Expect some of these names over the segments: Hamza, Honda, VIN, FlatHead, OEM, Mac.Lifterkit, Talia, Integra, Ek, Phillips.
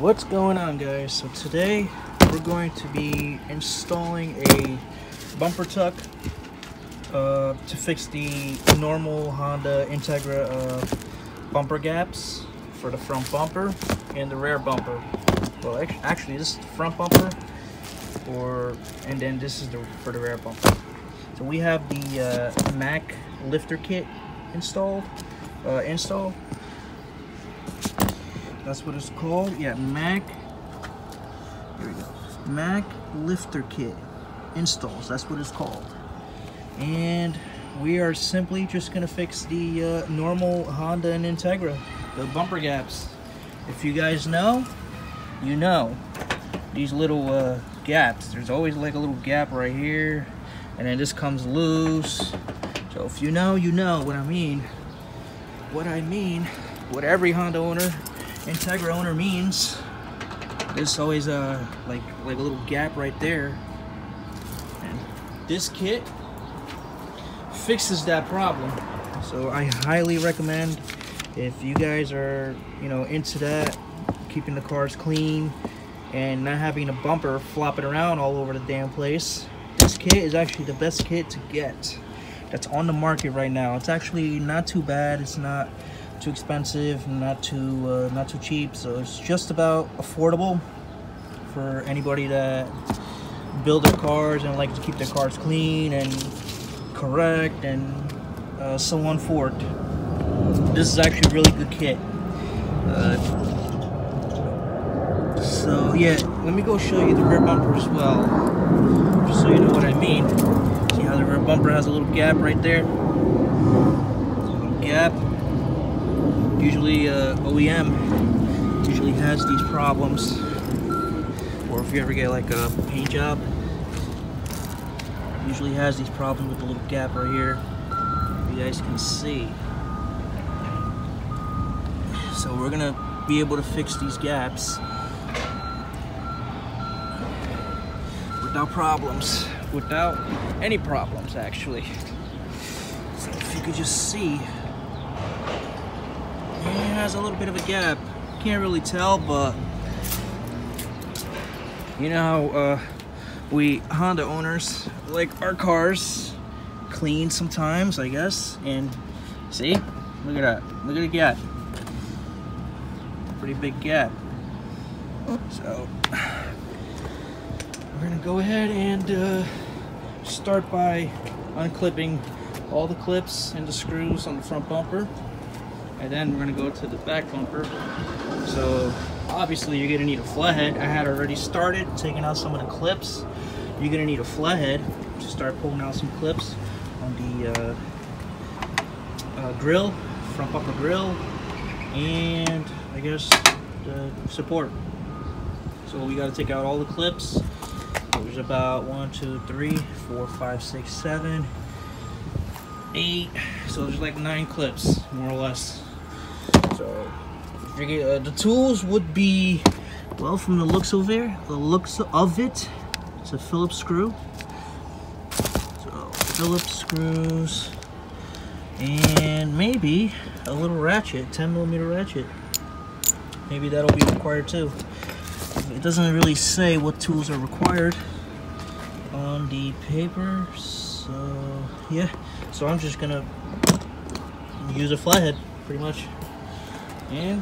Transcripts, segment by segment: What's going on, guys? So today we're going to be installing a bumper tuck to fix the normal Honda Integra bumper gaps for the front bumper and the rear bumper. Well, actually this is the front bumper, and then this is for the rear bumper. So we have the Maclifterkit install. That's what it's called. Yeah, here we go. Maclifterkit installs. That's what it's called. And we are simply just gonna fix the normal Honda and Integra, the bumper gaps. If you guys know, you know. These little gaps. There's always like a little gap right here, and then this comes loose. So if you know, you know what I mean. What I mean, what every Honda owner, Integra owner means. There's always like a little gap right there, and this kit fixes that problem. So I highly recommend, if you guys are into that, keeping the cars clean and not having a bumper flopping around all over the damn place, this kit is actually the best kit to get that's on the market right now. It's actually not too bad. It's not too expensive, not too cheap, so it's just about affordable for anybody that build their cars and like to keep their cars clean and correct and so on forth. This is actually a really good kit. So yeah, let me go show you the rear bumper as well, just so you know what I mean. See how the rear bumper has a little gap right there? Little gap. Usually OEM usually has these problems, or if you ever get like a paint job, usually has these problems with the little gap right here. You guys can see. So we're gonna be able to fix these gaps without problems, without any problems actually. So if you could just see. It has a little bit of a gap. Can't really tell, but you know how we Honda owners like our cars clean sometimes, I guess. And see, look at that. Look at the gap. Pretty big gap. So we're gonna go ahead and start by unclipping all the clips and the screws on the front bumper. And then we're gonna go to the back bumper. So obviously you're gonna need a flathead. I had already started taking out some of the clips. You're gonna need a flathead to start pulling out some clips on the grill, front bumper grill, and I guess the support. So we gotta take out all the clips. There's about 1, 2, 3, 4, 5, 6, 7, 8. So there's like 9 clips, more or less. So the tools would be, well, from the looks of it, it's a Phillips screw. So Phillips screws, and maybe a little ratchet, 10mm ratchet. Maybe that'll be required too. It doesn't really say what tools are required on the paper, so yeah. So I'm just gonna use a flathead, pretty much, and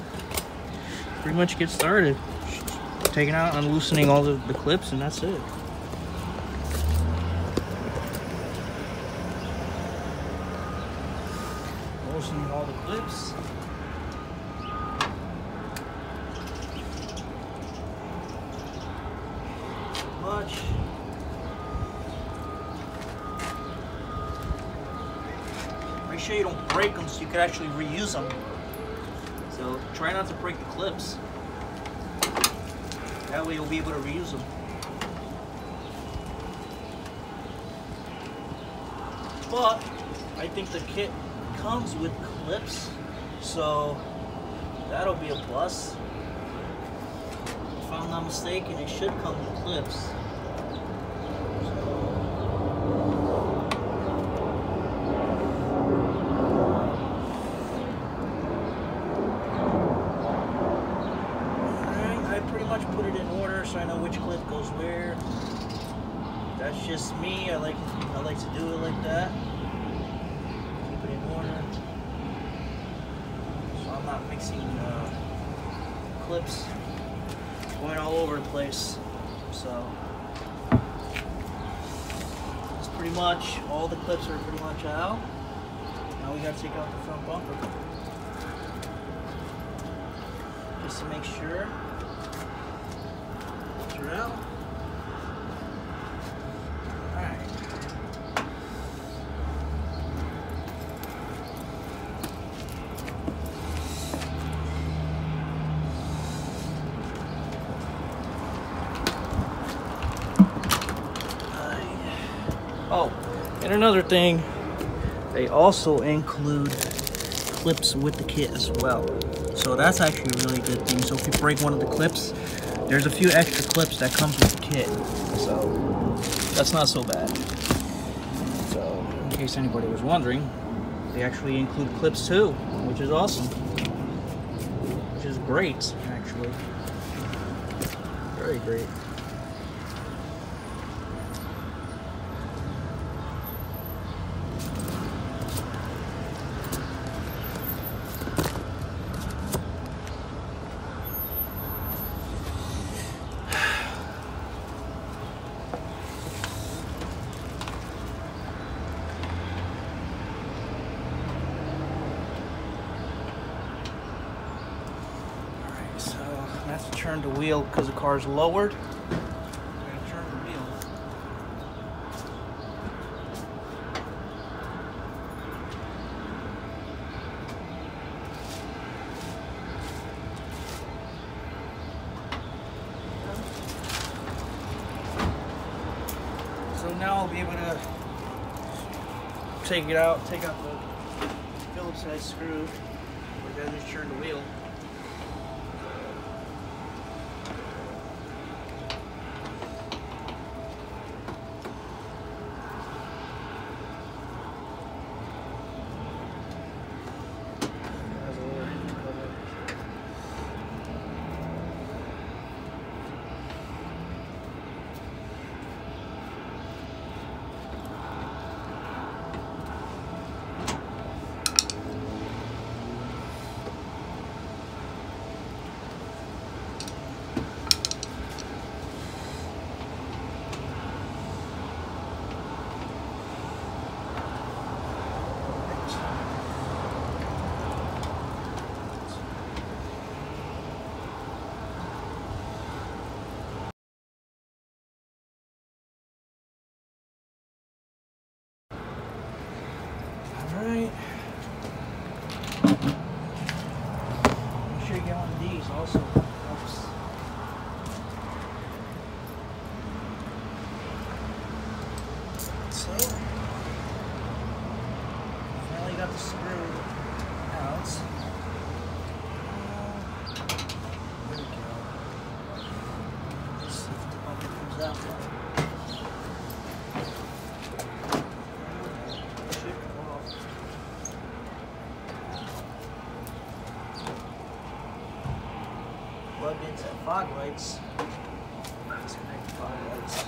pretty much get started. Just taking out, unloosening all the clips, and that's it. Loosening all the clips. Much. Make sure you don't break them so you can actually reuse them. So try not to break the clips. That way you'll be able to reuse them. But I think the kit comes with clips, so that'll be a plus. If I'm not mistaken, it should come with clips. I That's just me. I like to do it like that. Keep it in order. So I'm not mixing clips going all over the place. So that's pretty much all the clips are pretty much out. Now we gotta take out the front bumper just to make sure. Turn out. And another thing, they also include clips with the kit as well. So that's actually a really good thing. So if you break one of the clips, there's a few extra clips that comes with the kit. So that's not so bad. So in case anybody was wondering, they actually include clips too, which is awesome. Which is great, actually. Very great. Turn the wheel because the car is lowered. We're gonna turn the wheel. So now I'll be able to take it out, take out the Phillips head screw, but then just turn the wheel. Fog lights. Disconnect fog lights.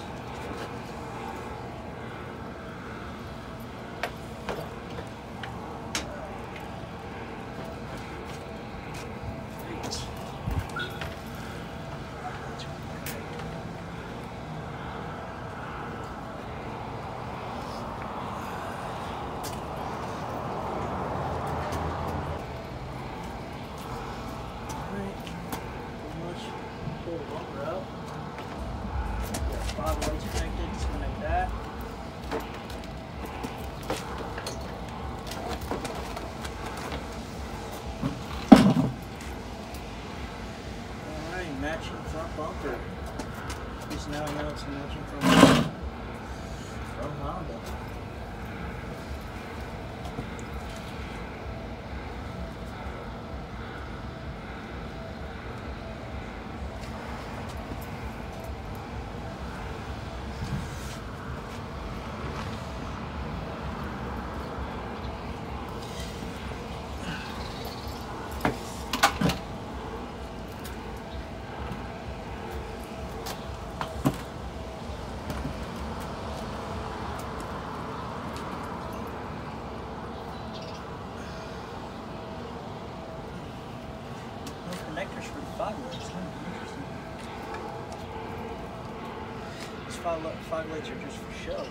5 lights are just for show.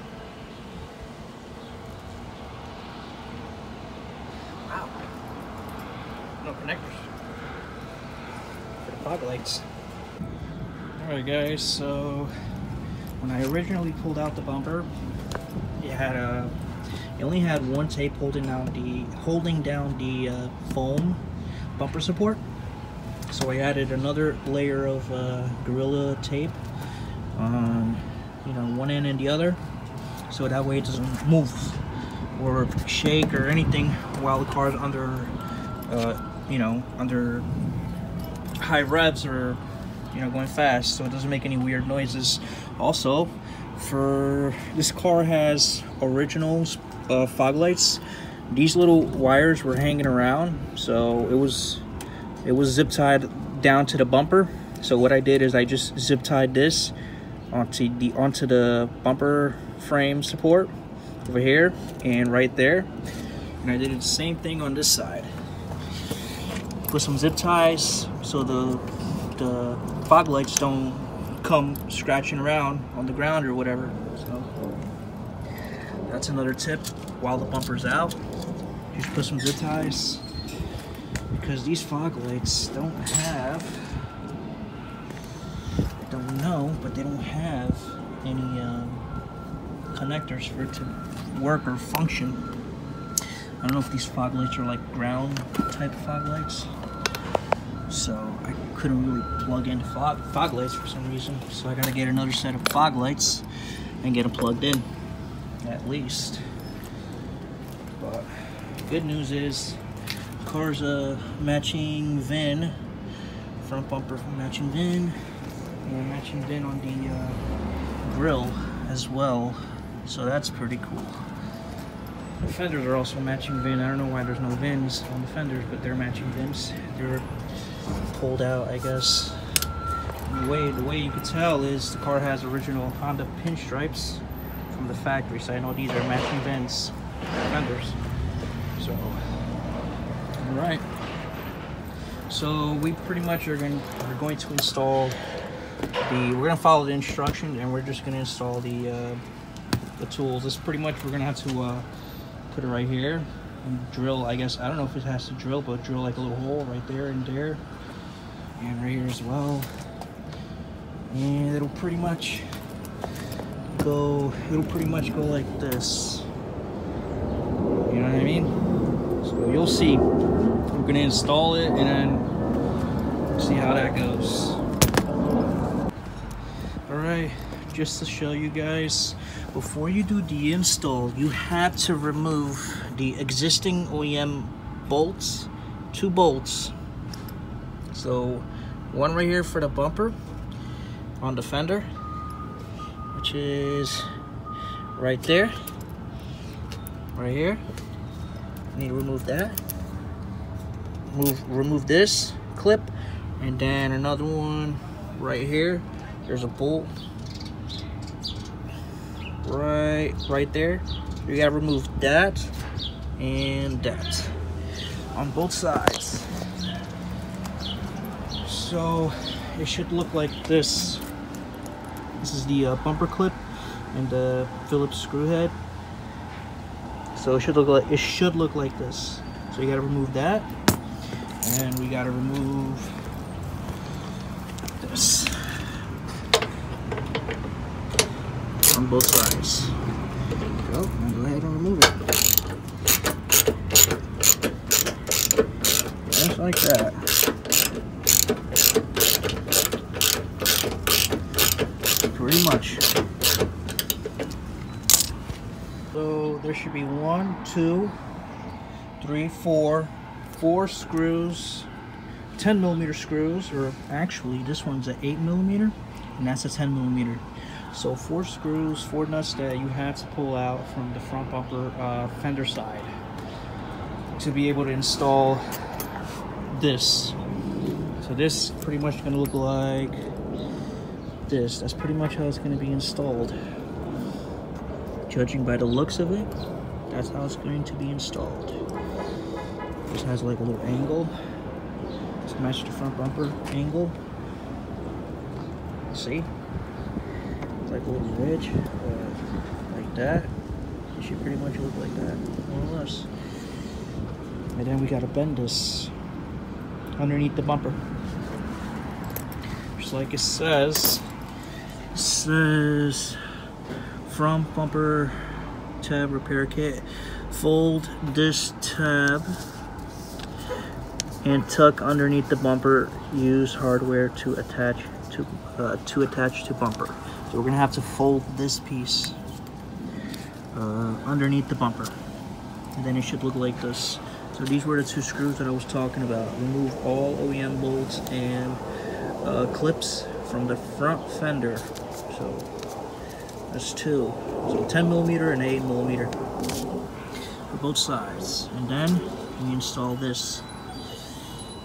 Wow. No connectors for the 5 lights. Alright guys, so when I originally pulled out the bumper, it only had one tape holding down the foam bumper support. So I added another layer of Gorilla tape on one end and the other, so that way it doesn't move or shake or anything while the car's under under high revs or going fast, so it doesn't make any weird noises. Also, for this car has original fog lights. These little wires were hanging around, so it was zip tied down to the bumper. So what I did is I just zip tied this onto the bumper frame support over here and right there, and I did the same thing on this side. Put some zip ties so the fog lights don't come scratching around on the ground or whatever. So that's another tip. While the bumper's out, just put some zip ties, because these fog lights don't have any connectors for it to work or function. I don't know if these fog lights are like ground type fog lights, so I couldn't really plug in fog lights for some reason, so I gotta get another set of fog lights and get them plugged in at least. But good news is the car's a matching VIN, front bumper matching VIN, and matching VIN on the grill as well, so that's pretty cool. The fenders are also matching VIN. I don't know why there's no VINs on the fenders, but they're matching VINs. They're pulled out, I guess. The way you can tell is the car has original Honda pinstripes from the factory, so I know these are matching VINs, fenders. So, all right. So we pretty much are going to install we're gonna follow the instructions, and we're just gonna install the tools. This pretty much we're gonna have to put it right here and drill, I guess. I don't know if it has to drill, but drill like a little hole right there and there, and right here as well. And it'll pretty much go like this. You know what I mean? So you'll see. We're gonna install it and then see how that goes. Alright, just to show you guys, before you do the install, you have to remove the existing OEM bolts, 2 bolts. So one right here for the bumper on the fender, which is right there, right here. You need to remove that. Remove this clip, and then another one right here. There's a bolt right there. You gotta remove that and that on both sides. So it should look like this. This is the bumper clip and the Phillips screw head. So it should look like this. So you gotta remove that, and we gotta remove this. On both sides. There you go. Now go ahead and remove it. Just like that. Pretty much. So there should be 4 screws, 10mm screws, or actually this one's an 8mm, and that's a 10mm. So 4 screws, 4 nuts that you have to pull out from the front bumper fender side to be able to install this. So this is pretty much gonna look like this. That's pretty much how it's gonna be installed. Judging by the looks of it, that's how it's going to be installed. This has like a little angle. It's matched the front bumper angle. See? like a little ridge, like that. It should pretty much look like that, more or less. And then we gotta bend this underneath the bumper. Just like it says. It says, from bumper tab repair kit, fold this tab and tuck underneath the bumper. Use hardware to attach to bumper. So we're gonna have to fold this piece underneath the bumper, and then it should look like this. So these were the two screws that I was talking about. Remove all OEM bolts and clips from the front fender. So that's two. So 10mm and 8mm for both sides. And then we install this.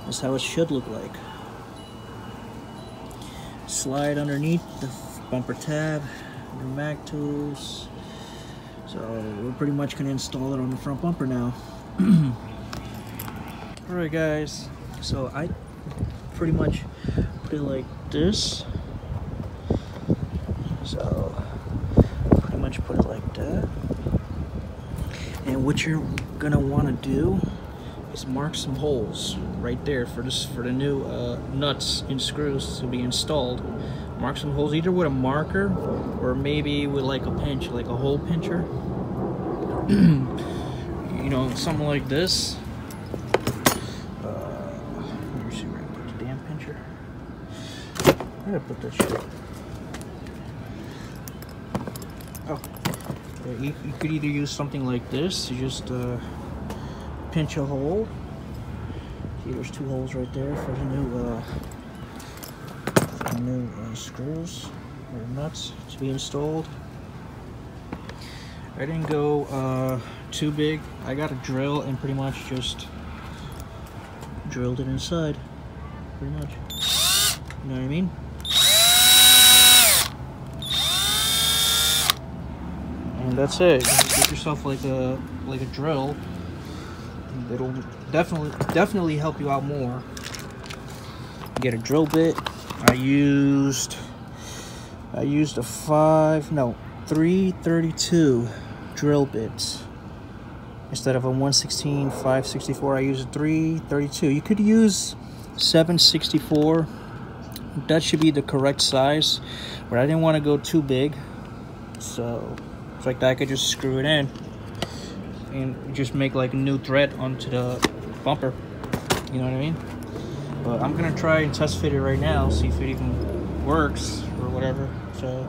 That's how it should look like. Slide underneath the bumper tab, your Mac tools. So we're pretty much gonna install it on the front bumper now. Alright guys, so I pretty much put it like this. So pretty much put it like that. And what you're gonna wanna do is mark some holes right there for the new nuts and screws to be installed. Mark some holes either with a marker or maybe with like a pinch, like a hole pincher. You know, something like this. Let me see where I put the damn pincher. Where did I put that shit? Oh, you could either use something like this. You just pinch a hole. See, there's two holes right there for the new screws or nuts to be installed. I didn't go too big. I got a drill and pretty much just drilled it inside. Pretty much. You know what I mean? And that's it. Get yourself like a drill. It'll definitely help you out more. Get a drill bit. I used a 332 drill bits instead of a 1/16 5/64. I used a 332. You could use 7/64. That should be the correct size, but I didn't want to go too big, so it's like that. I could just screw it in and just make like a new thread onto the bumper. You know what I mean? But I'm gonna try and test fit it right now, see if it even works or whatever. So.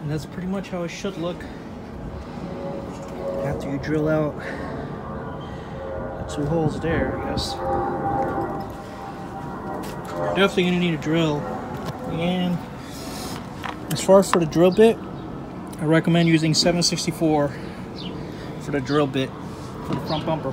And that's pretty much how it should look after you drill out the two holes there, I guess. You're definitely going to need a drill. And as far as for the drill bit, I recommend using 7/64 for the drill bit for the front bumper.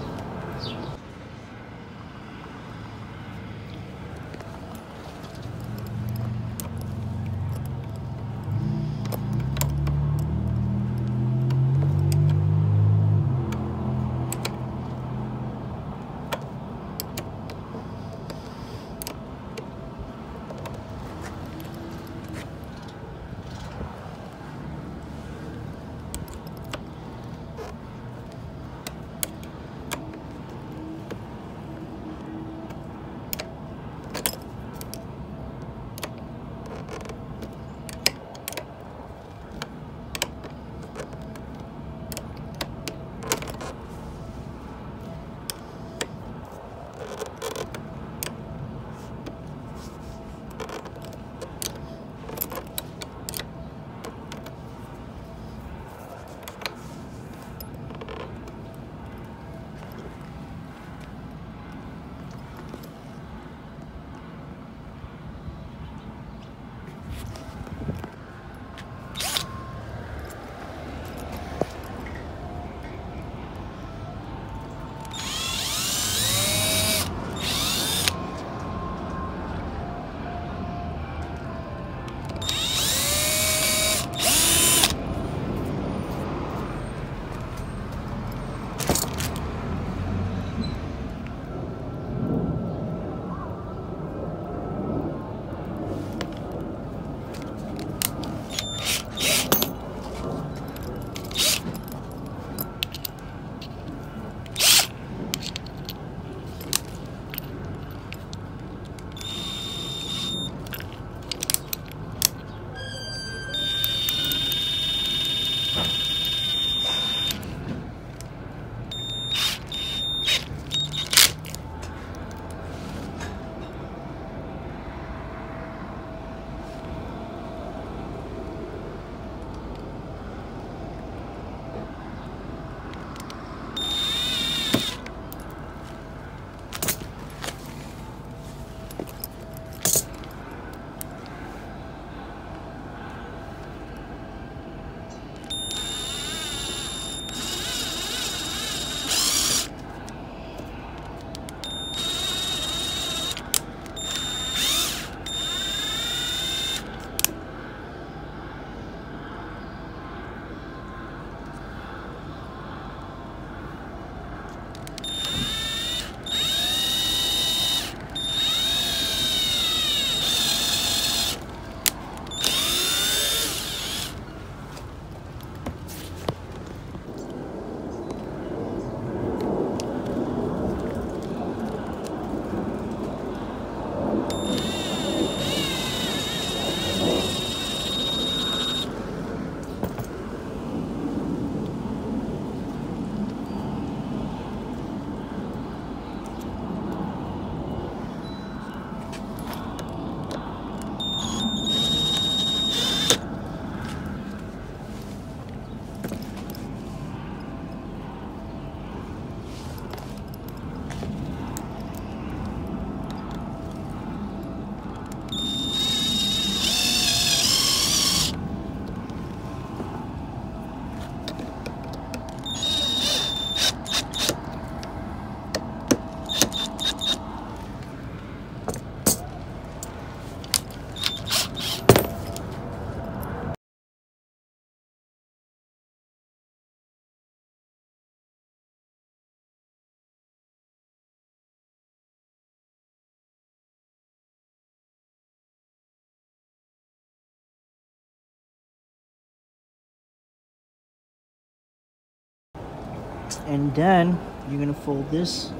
And then you're going to fold this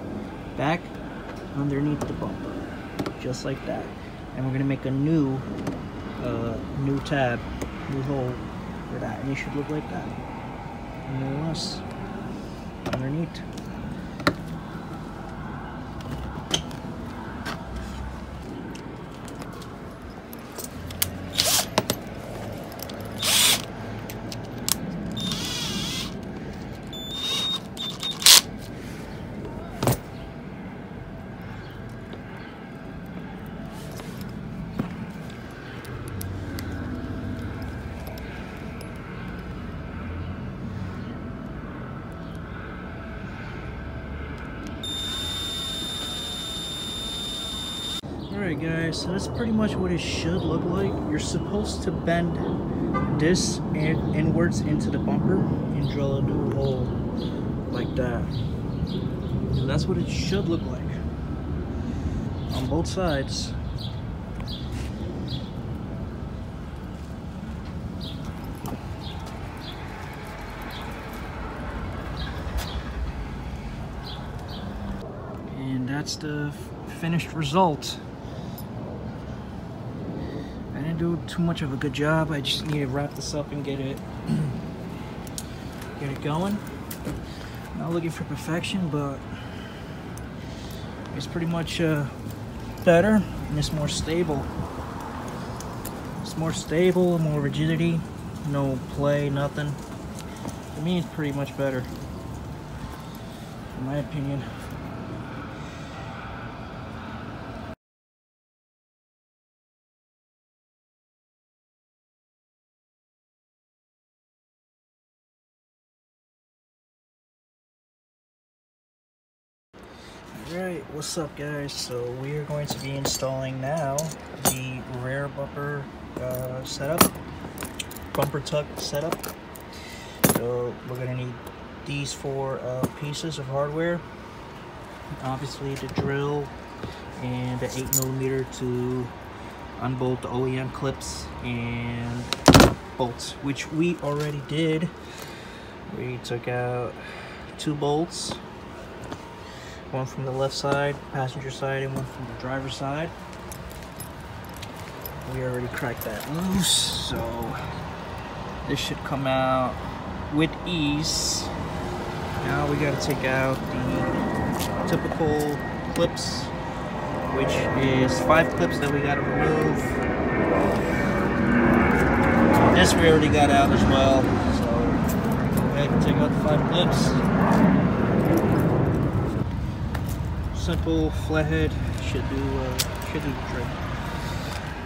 back underneath the bumper, just like that. And we're going to make a new new tab, new hole for that. And it should look like that. And then once underneath. Alright guys, so that's pretty much what it should look like. You're supposed to bend this inwards into the bumper and drill a new hole like that. So that's what it should look like on both sides. And that's the finished result. I didn't do too much of a good job. I just need to wrap this up and get it going. Not looking for perfection, but it's pretty much better and it's more stable. It's more stable, more rigidity, no play, nothing. For me, it's pretty much better, in my opinion. Alright, what's up guys? So we are going to be installing now the rear bumper setup, bumper tuck setup. So we're going to need these four pieces of hardware. Obviously the drill and the 8mm to unbolt the OEM clips and bolts, which we already did. We took out two bolts. One from the left side, passenger side, and one from the driver's side. We already cracked that loose, so this should come out with ease. Now we gotta take out the typical clips, which is 5 clips that we gotta remove. This we already got out as well, so go ahead and take out the 5 clips. Simple flathead should do the trick.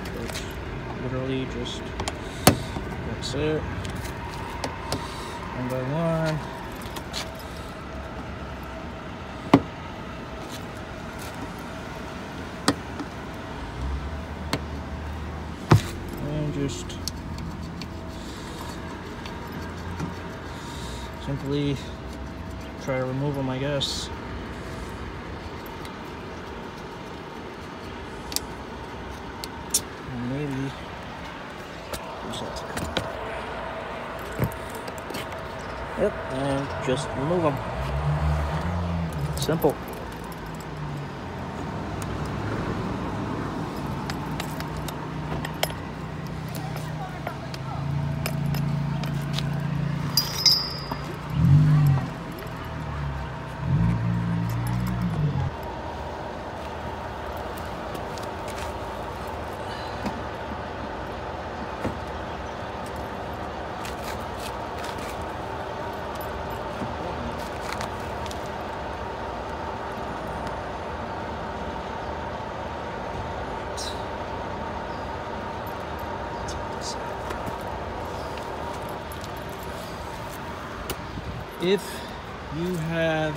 But literally just that's it. One by one. And just simply try to remove them, I guess. Maybe push that to come out. Yep, and just remove them. Simple. If you have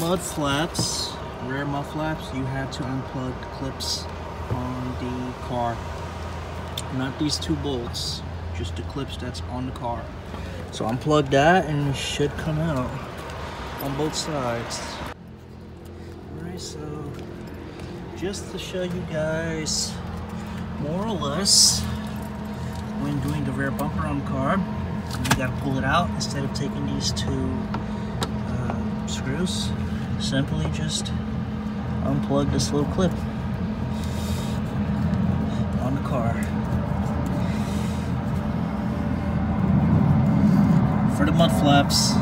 mud flaps, rear mud flaps, you have to unplug the clips on the car. Not these two bolts, just the clips that's on the car. So unplug that and it should come out on both sides. Alright, so just to show you guys more or less when doing the rear bumper on the car, you gotta pull it out instead of taking these two screws. Simply just unplug this little clip on the car. For the mud flaps,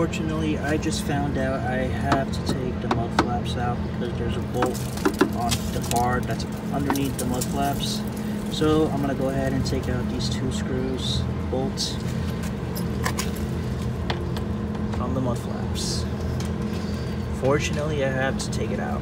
unfortunately, I just found out I have to take the mud flaps out because there's a bolt on the bar that's underneath the mud flaps. So I'm gonna go ahead and take out these two screws, bolts from the mud flaps Unfortunately, I have to take it out.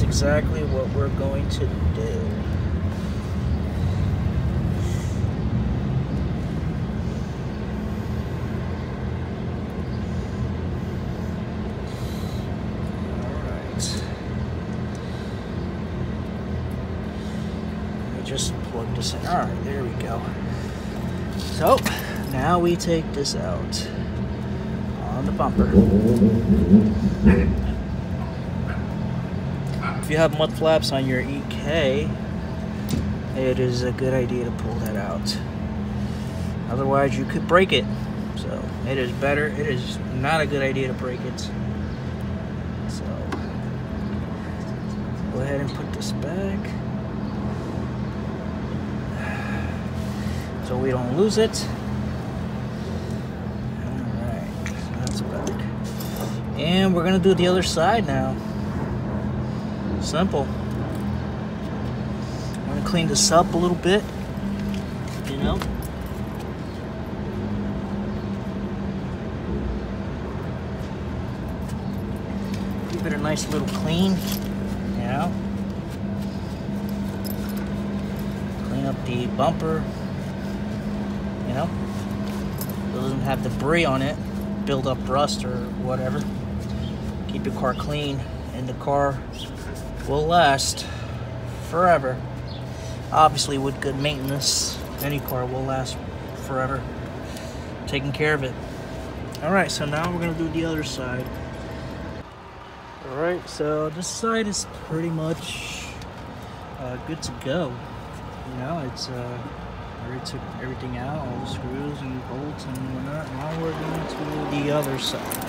Exactly what we're going to do. All right. I just plugged this in. All right, there we go. So now we take this out on the bumper. If you have mud flaps on your EK, it is a good idea to pull that out. Otherwise, you could break it. So it is better. It is not a good idea to break it. So go ahead and put this back so we don't lose it. All right, so that's back, and we're gonna do the other side now. Simple. I'm gonna clean this up a little bit, you know. Give it a nice little clean, you know. Clean up the bumper, you know. So it doesn't have debris on it, build up rust or whatever. Keep your car clean, and the car will last forever. Obviously, with good maintenance, any car will last forever. Taking care of it. All right, so now we're gonna do the other side. All right, so this side is pretty much good to go. You know, it's I already took everything out, all the screws and bolts and whatnot. Now we're going to do the other side,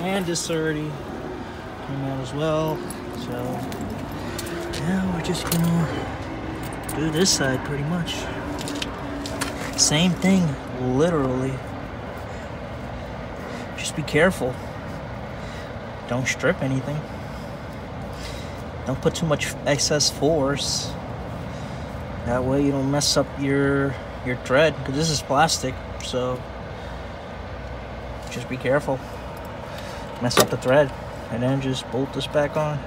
and this already came out as well. So now we're just gonna do this side pretty much. Same thing, literally. Just be careful. Don't strip anything. Don't put too much excess force. That way you don't mess up your tread, because this is plastic, so just be careful. Mess up the thread, and then just bolt this back on.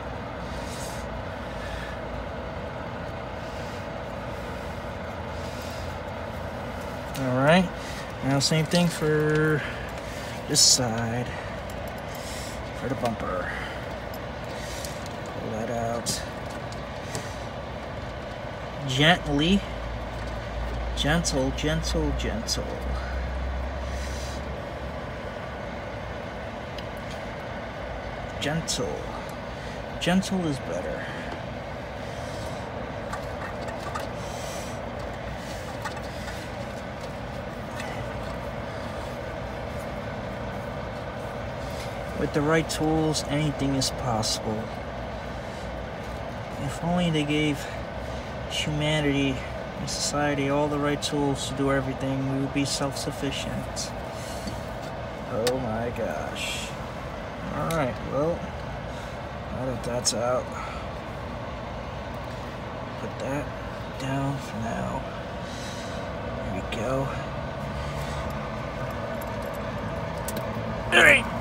Alright, now same thing for this side, for the bumper. Pull that out gently. Gentle, gentle, gentle. Gentle. Gentle is better. With the right tools, anything is possible. If only they gave humanity and society all the right tools to do everything, we would be self-sufficient. Oh my gosh. Alright, well, now that that's out, put that down for now. There we go. Alright!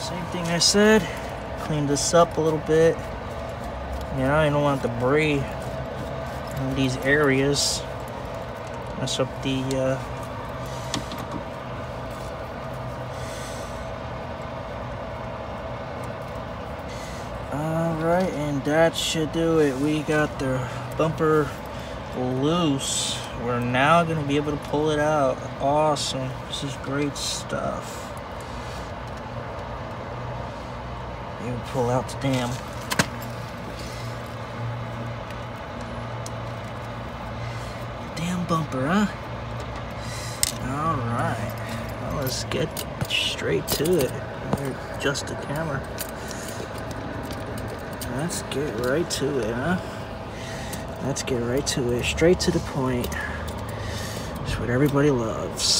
Same thing I said, clean this up a little bit. You know, I don't want debris in these areas. Mess up the all Alright, and that should do it. We got the bumper loose. We're now going to be able to pull it out. Awesome. This is great stuff. You can pull out the dam. Damn bumper, huh? Alright. Well, let's get straight to it. Adjust the camera. Let's get right to it, huh? Let's get right to it. Straight to the point. It's what everybody loves.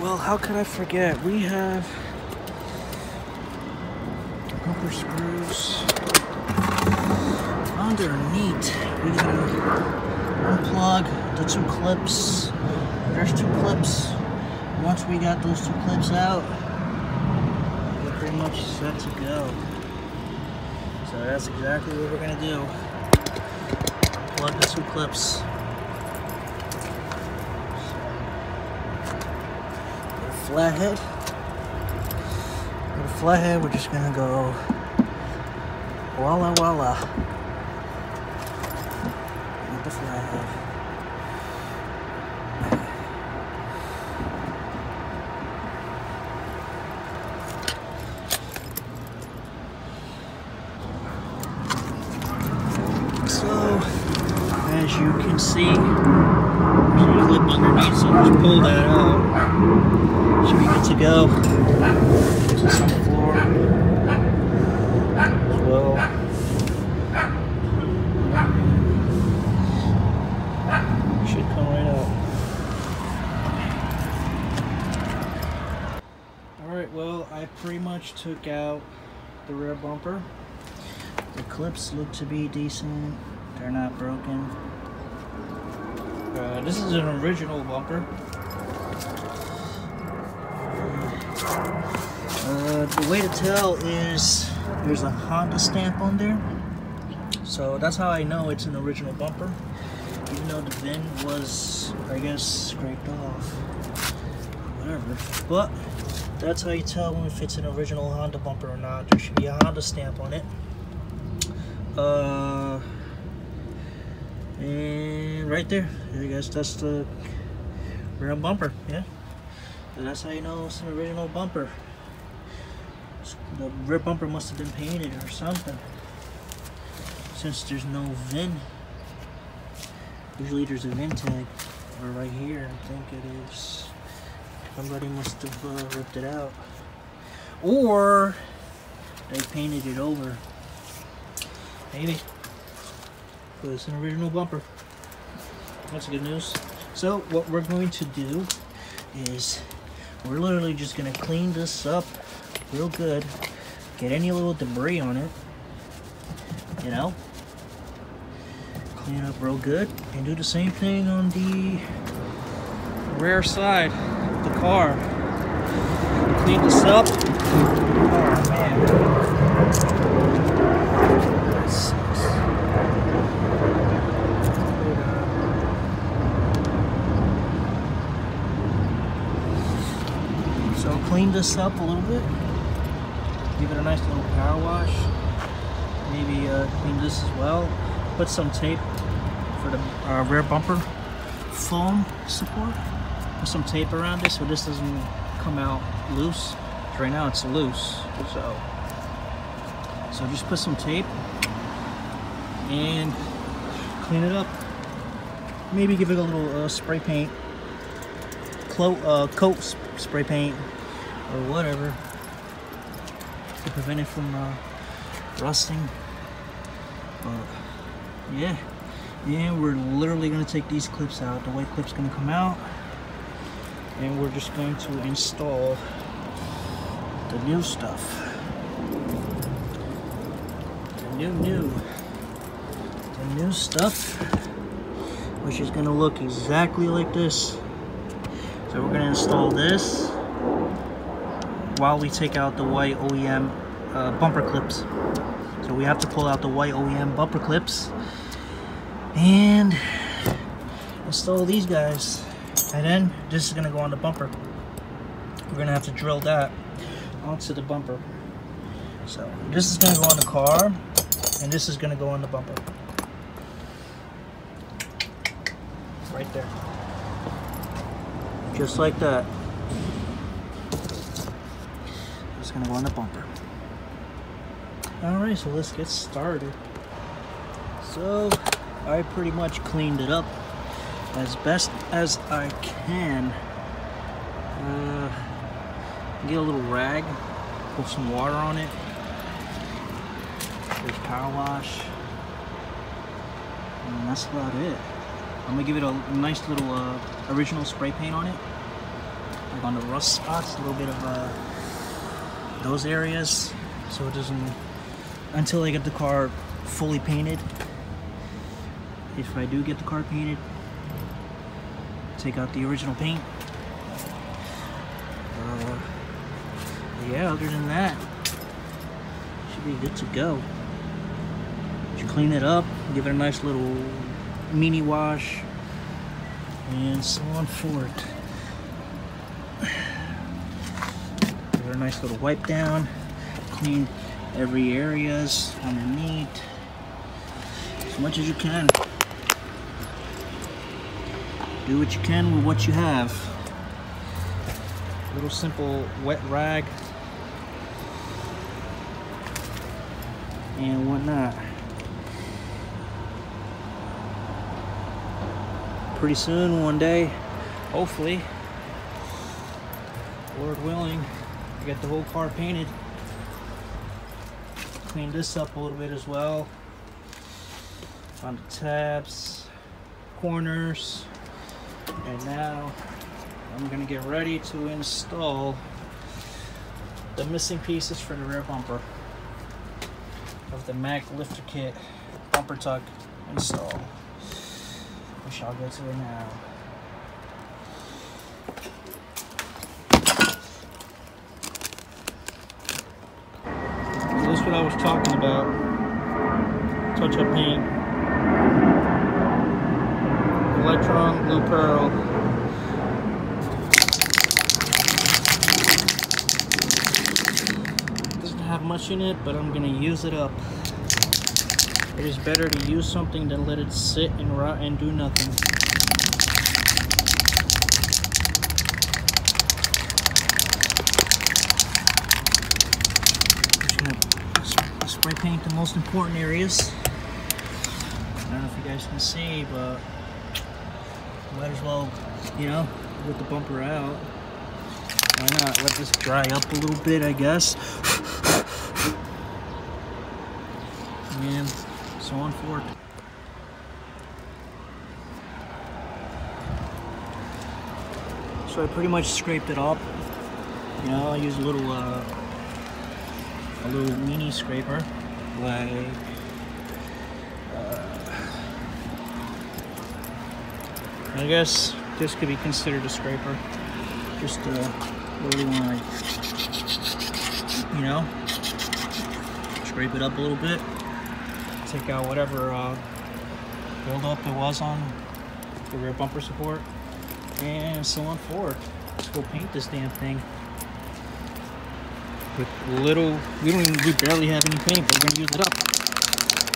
Well, how could I forget? We have bumper screws underneath. We gotta unplug the two clips. There's two clips. Once we got those two clips out, we're pretty much set to go. So that's exactly what we're gonna do. Unplug the two clips. Flathead. With a flathead, we're just gonna go walla walla with the flathead. So, as you can see, there's a clip underneath, so just pull that out. Should be good to go. Just on the floor as well. Should come right out. Alright, well, I pretty much took out the rear bumper. The clips look to be decent. They're not broken. This is an original bumper. The way to tell is there's a Honda stamp on there, so that's how I know it's an original bumper, even though the VIN was, I guess, scraped off, whatever. But that's how you tell if it's an original Honda bumper or not. There should be a Honda stamp on it. And right there, I guess that's the real bumper. Yeah. So that's how you know it's an original bumper. The rear bumper must have been painted or something, since there's no VIN. Usually there's a VIN tag, or right here, I think it is. Somebody must have ripped it out, or they painted it over. Maybe. But it's an original bumper. That's good news. So what we're going to do is we're literally just gonna clean this up real good, get any little debris on it, you know, clean up real good, and do the same thing on the rear side of the car. Clean this up. Oh man, that sucks. clean this up a little bit, give it a nice little power wash, maybe clean this as well, put some tape for the rear bumper foam support, put some tape around this so this doesn't come out loose. Right now it's loose, so just put some tape and clean it up. Maybe give it a little spray paint, coat spray paint or whatever to prevent it from rusting. Yeah, and we're literally gonna take these clips out. The white clip's gonna come out, and we're just going to install the new stuff. The new stuff, which is gonna look exactly like this. So we're gonna install this while we take out the white OEM bumper clips. So we have to pull out the white OEM bumper clips and install these guys. And then this is gonna go on the bumper. We're gonna have to drill that onto the bumper. So this is going to go on the car, and this is going to go on the bumper right there, just like that. It's going to go on the bumper. Alright, so let's get started. So I pretty much cleaned it up as best as I can. Get a little rag, put some water on it. There's power wash, and that's about it. I'm gonna give it a nice little original spray paint on it, like on the rust spots, a little bit of those areas, so it doesn't. Until I get the car fully painted, if I do get the car painted, take out the original paint. Yeah, other than that, should be good to go. Just clean it up, give it a nice little mini wash, and so on forth. Give it a nice little wipe down, clean every areas underneath as much as you can. Do what you can with what you have. Little simple wet rag and whatnot. Pretty soon, one day, hopefully, Lord willing, I get the whole car painted. Clean this up a little bit as well. On the tabs, corners, and now I'm gonna get ready to install the missing pieces for the rear bumper of the Maclifterkit bumper tuck install. We shall go to it now. So this is what I was talking about. Touch-up paint. Electron Blue Pearl. Have much in it, but I'm gonna use it up. It is better to use something than let it sit and rot and do nothing. Just gonna spray paint the most important areas. I don't know if you guys can see, but might as well, you know, with the bumper out, why not let this dry up a little bit, I guess. And so on forth. So I pretty much scraped it up. You know, I use a little mini scraper, like I guess this could be considered a scraper. Just really want to, you know, scrape it up a little bit. Take out whatever buildup there was on the rear bumper support, and so on forth. Let's go paint this damn thing. with little, we barely have any paint, but we're gonna use it up.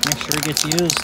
Make sure it gets used.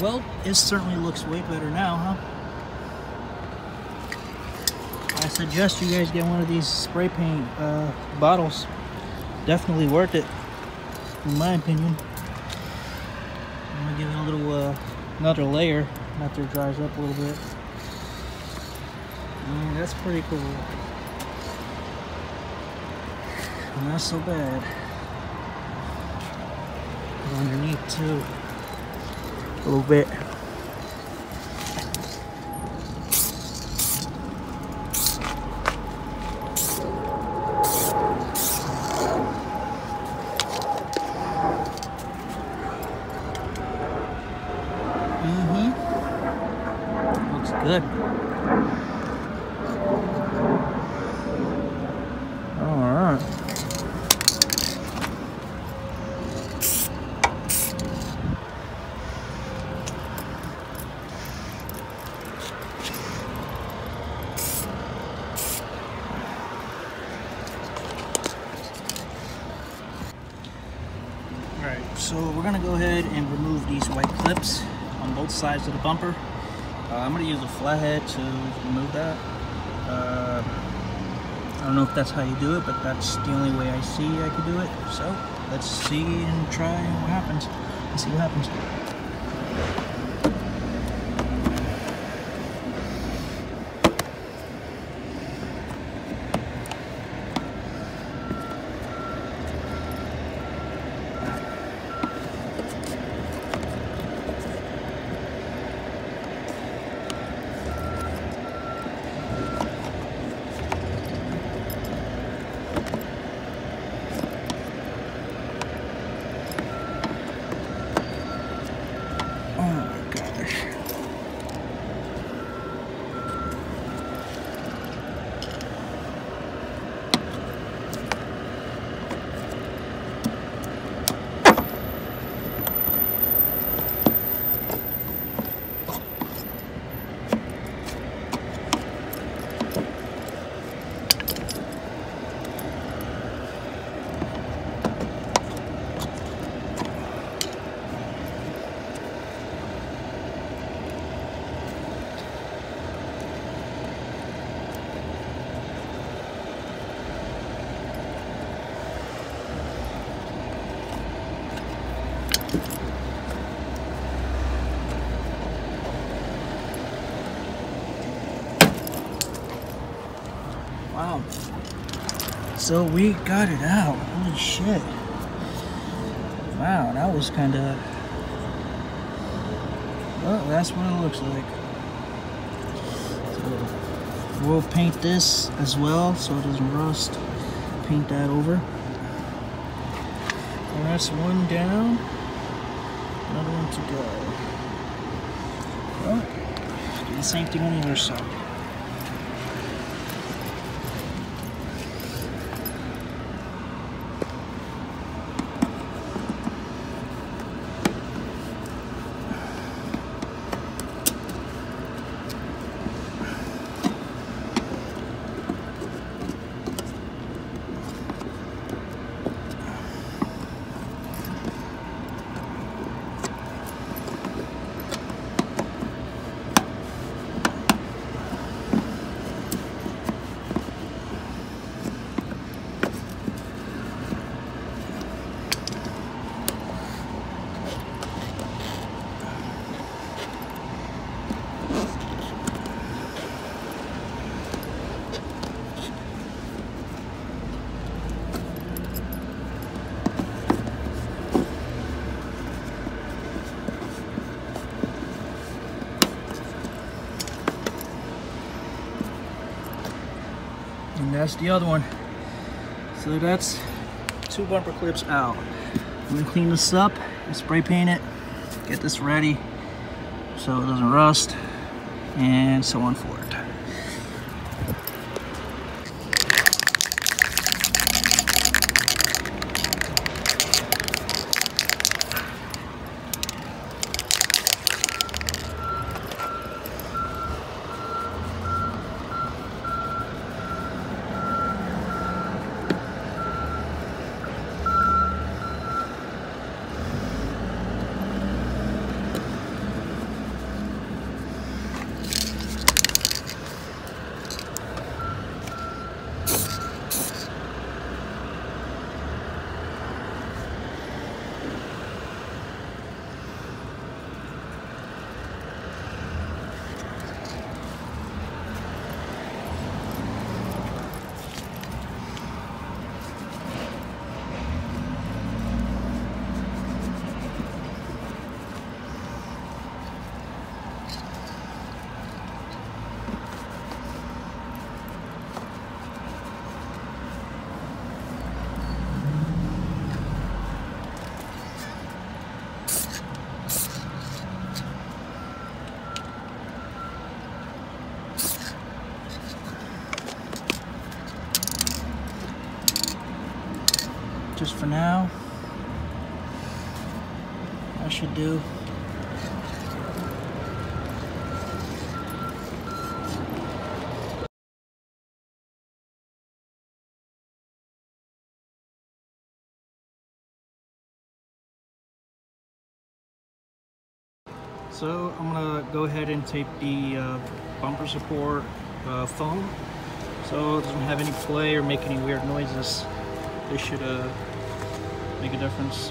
Well, it certainly looks way better now, huh? I suggest you guys get one of these spray paint bottles. Definitely worth it, in my opinion. I'm gonna give it a little, another layer after it dries up a little bit. And that's pretty cool. Not so bad. But underneath too. A little bit. Mm-hmm. Looks good. Alright. So we're going to go ahead and remove these white clips on both sides of the bumper. I'm going to use a flathead to remove that. I don't know if that's how you do it, but that's the only way I see I can do it. So let's see and try what happens. Let's see what happens. Wow. So we got it out. Holy shit. Wow, that was kind of... Well, that's what it looks like. So we'll paint this as well so it doesn't rust. Paint that over. And that's one down. Another one to go. Well, do the same thing on the other side. and that's the other one. So that's two bumper clips out. I'm gonna clean this up and spray paint it, get this ready so it doesn't rust, and so on forth. Just for now, I should do. So I'm gonna go ahead and tape the bumper support foam, so it doesn't have any play or make any weird noises. They should make a difference.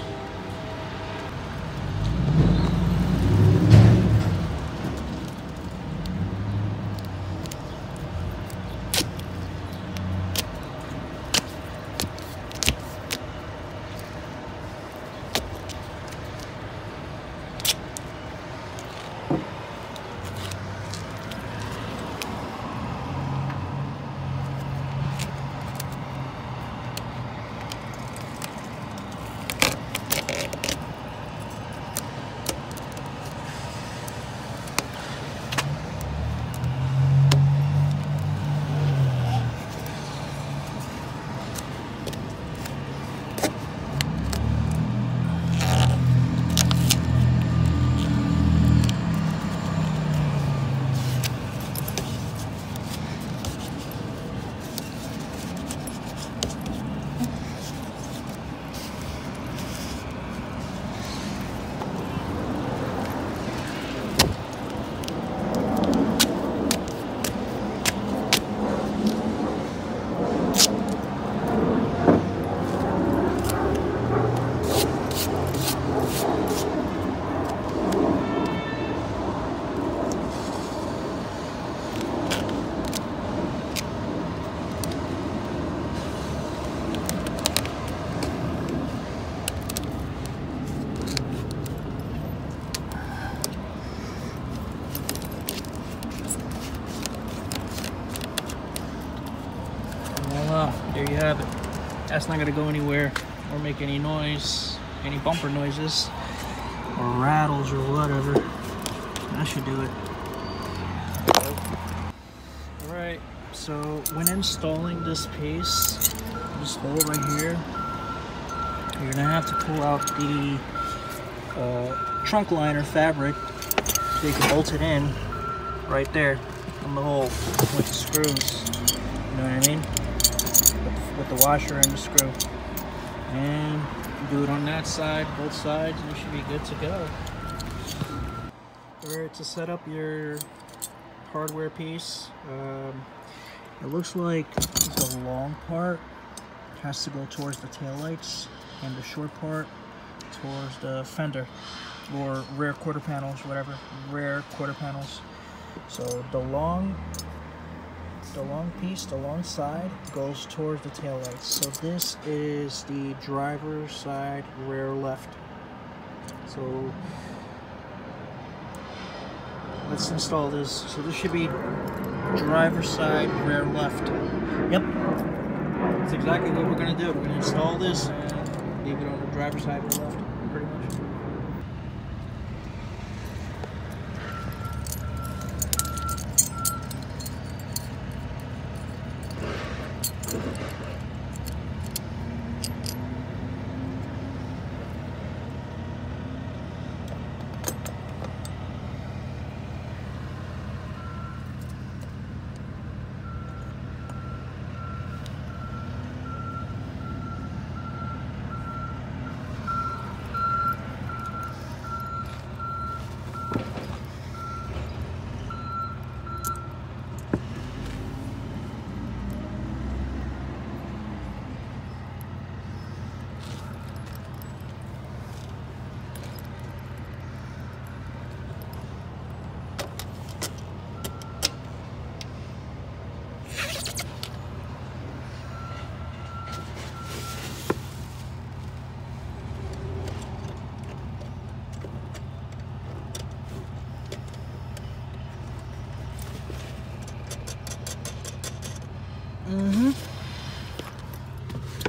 There you have it. That's not gonna go anywhere or make any noise, any bumper noises or rattles or whatever. That should do it. All right, so when installing this piece, this hole right here, you're gonna have to pull out the trunk liner fabric so you can bolt it in right there on the hole with the screws, you know what I mean? With the washer and the screw, and you do it on that side, both sides, and you should be good to go. Alright, to set up your hardware piece, it looks like the long part has to go towards the taillights and the short part towards the fender or rear quarter panels, whatever, rear quarter panels. So the long piece, the long side, goes towards the taillights. So this is the driver's side rear left. So Let's install this. So this should be driver side, rear left. Yep. That's exactly what we're going to do. We're going to install this and leave it on the driver side, rear left.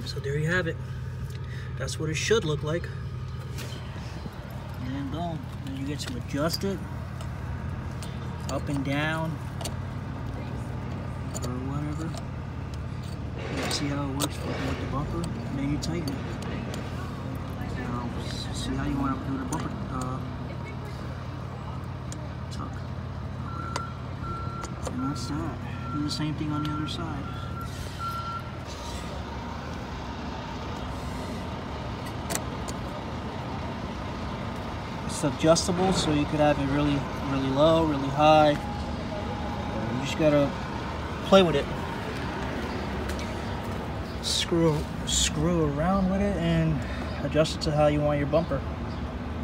So there you have it. That's what it should look like. And boom. And you get to adjust it up and down or whatever. You see how it works with the bumper, and then you tighten it. Now, see how you want to do the bumper tuck. And that's that. Do the same thing on the other side. It's adjustable, so you could have it really, really low, really high. You just gotta play with it. Screw around with it and adjust it to how you want your bumper.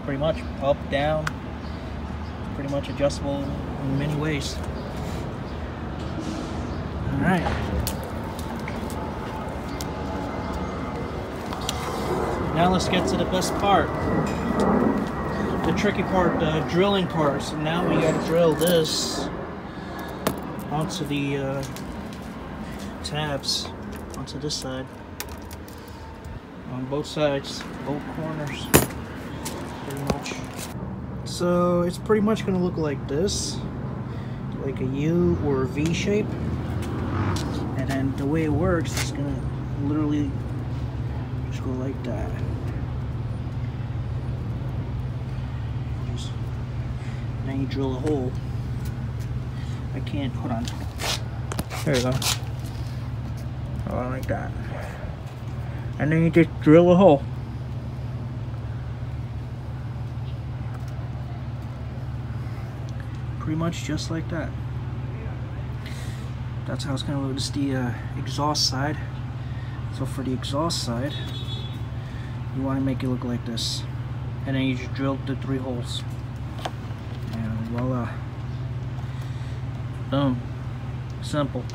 Pretty much up, down. Pretty much adjustable in many ways. All right. Now let's get to the best part. The tricky part, the drilling part. So now we gotta drill this onto the tabs, onto this side, on both sides, both corners, pretty much. So it's pretty much gonna look like this, like a U or a V shape. And then the way it works is gonna literally just go like that. Then you drill a hole. I can't, hold on. There you go. Hold on like that. And then you just drill a hole. Pretty much just like that. That's how it's going to look. This is the exhaust side. So for the exhaust side, you want to make it look like this. And then you just drill the 3 holes. Voila. Boom. Simple.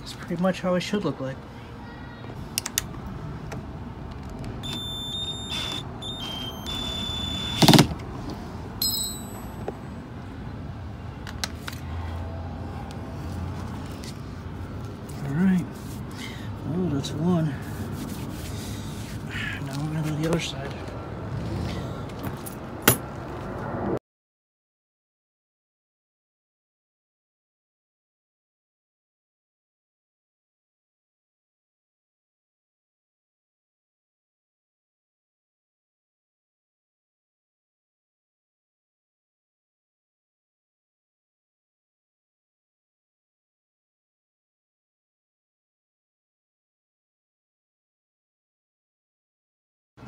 That's pretty much how it should look like. that's one. Now I'm going to do the other side.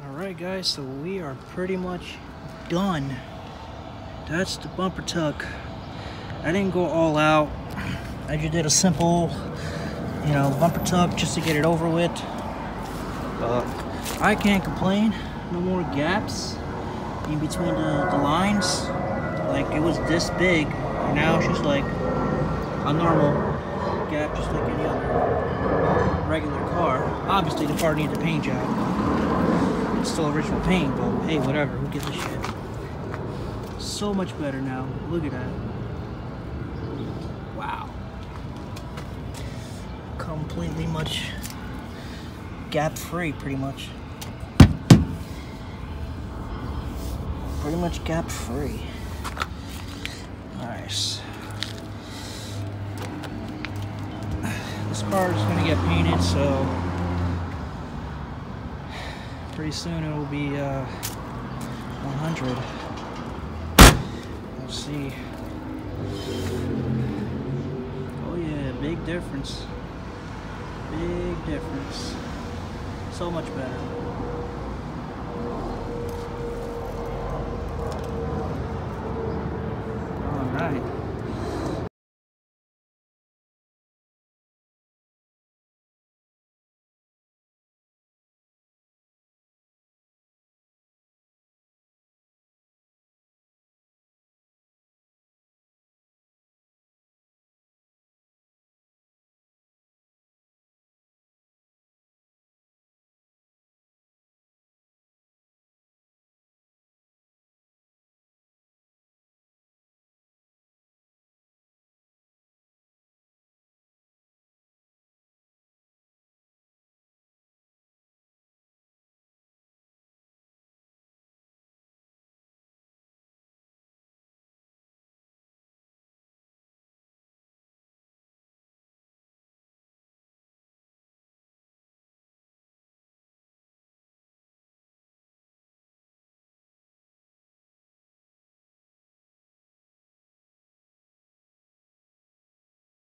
Alright guys, so we are pretty much done. That's the bumper tuck. I didn't go all out. I just did a simple, you know, bumper tuck just to get it over with. I can't complain. No more gaps in between the lines. Like, it was this big, and now it's just like a normal gap, just like any other regular car. Obviously the car needs a paint job. It's still original paint, but hey, whatever, who gives a shit? So much better now. Look at that. Wow. Completely much gap-free, pretty much. Pretty much gap-free. Nice. This car is gonna get painted, so pretty soon it will be 100. We'll see. Oh yeah, big difference. Big difference. So much better. All right.